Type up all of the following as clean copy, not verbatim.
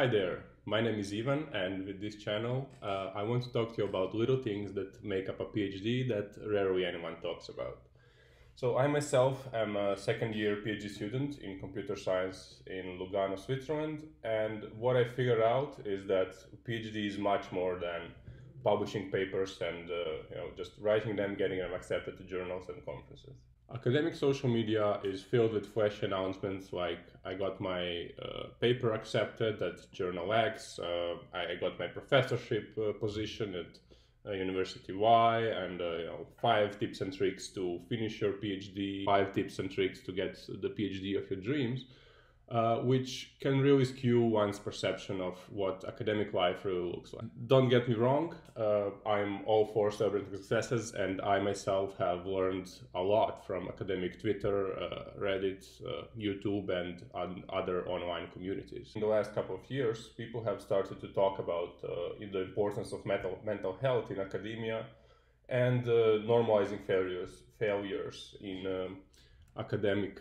Hi there, my name is Ivan, and with this channel, I want to talk to you about little things that make up a PhD that rarely anyone talks about. So I myself am a second-year PhD student in computer science in Lugano, Switzerland, and what I figured out is that PhD is much more than publishing papers and just writing them, getting them accepted to journals and conferences. Academic social media is filled with flash announcements like I got my paper accepted at Journal X, I got my professorship position at University Y, and 5 tips and tricks to finish your PhD, 5 tips and tricks to get the PhD of your dreams, which can really skew one's perception of what academic life really looks like. Don't get me wrong, I'm all for celebrating successes, and I myself have learned a lot from academic Twitter, Reddit, YouTube, and other online communities. In the last couple of years, people have started to talk about the importance of mental health in academia and normalizing failures in academic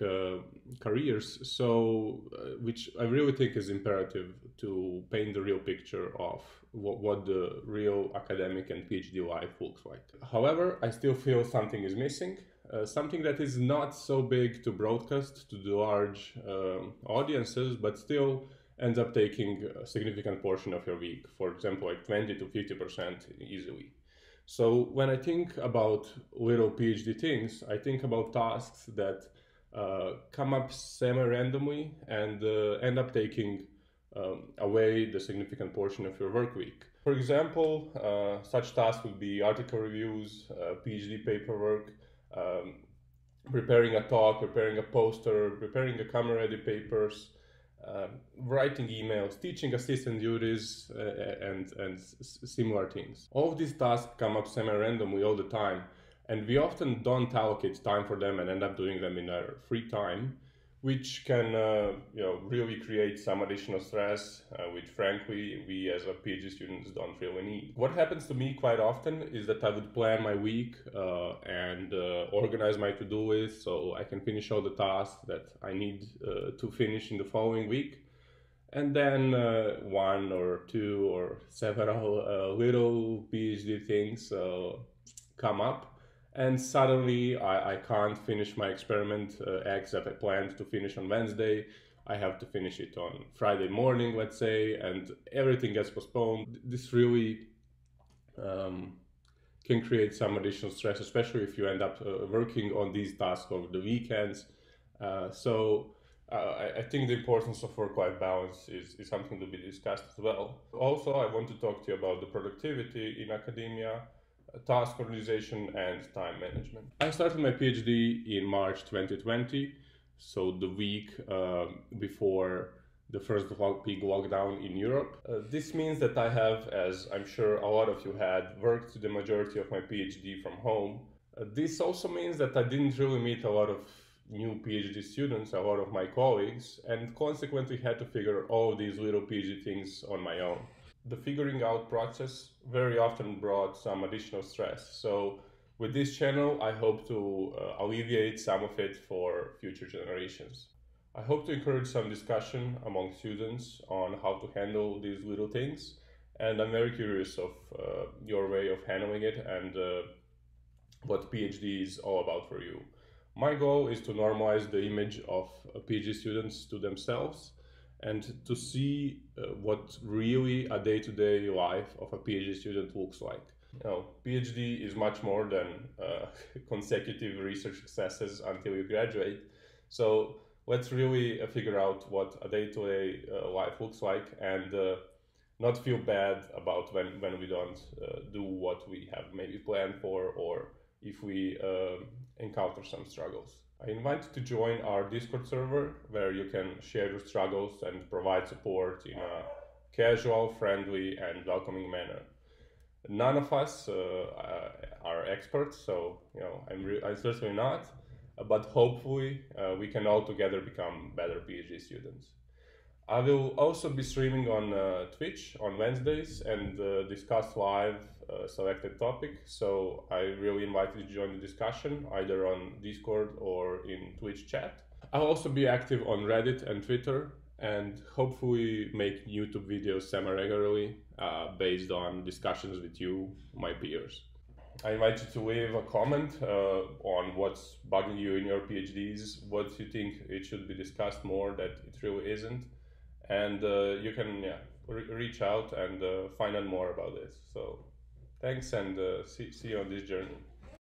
careers, so which I really think is imperative to paint the real picture of what the real academic and PhD life looks like. However, I still feel something is missing, something that is not so big to broadcast to the large audiences, but still ends up taking a significant portion of your week, for example, like 20 to 50% easily. So when I think about little PhD things, I think about tasks that come up semi-randomly and end up taking away the significant portion of your work week. For example, such tasks would be article reviews, PhD paperwork, preparing a talk, preparing a poster, preparing a camera-ready papers, writing emails, teaching assistant duties, and similar things. All of these tasks come up semi-randomly all the time, and we often don't allocate time for them and end up doing them in our free time, which can really create some additional stress, which frankly we as a PhD students don't really need. What happens to me quite often is that I would plan my week and organize my to-do list so I can finish all the tasks that I need to finish in the following week, and then one or two or several little PhD things come up. And suddenly I can't finish my experiment X that I planned to finish on Wednesday. I have to finish it on Friday morning, let's say, and everything gets postponed. This really can create some additional stress, especially if you end up working on these tasks over the weekends. So I think the importance of work-life balance is something to be discussed as well. Also, I want to talk to you about the productivity in academia, task organization, and time management. I started my PhD in March 2020, so the week before the first big lockdown in Europe. This means that I have, as I'm sure a lot of you had, worked the majority of my PhD from home. This also means that I didn't really meet a lot of new PhD students, a lot of my colleagues, and consequently had to figure all these little PhD things on my own. The figuring out process very often brought some additional stress. So with this channel, I hope to alleviate some of it for future generations. I hope to encourage some discussion among students on how to handle these little things. And I'm very curious of your way of handling it and what PhD is all about for you. My goal is to normalize the image of PhD students to themselves, and to see what really a day-to-day life of a PhD student looks like. Now, PhD is much more than consecutive research successes until you graduate. So let's really figure out what a day-to-day life looks like and not feel bad about when we don't do what we have maybe planned for, or if we encounter some struggles. I invite you to join our Discord server, where you can share your struggles and provide support in a casual, friendly, and welcoming manner. None of us are experts, so I'm certainly not, but hopefully we can all together become better PhD students. I will also be streaming on Twitch on Wednesdays and discuss live selected topics, so I really invite you to join the discussion either on Discord or in Twitch chat. I'll also be active on Reddit and Twitter and hopefully make YouTube videos semi-regularly based on discussions with you, my peers. I invite you to leave a comment on what's bugging you in your PhDs, what you think it should be discussed more that it really isn't, and you can reach out and find out more about this. So thanks, and see you on this journey.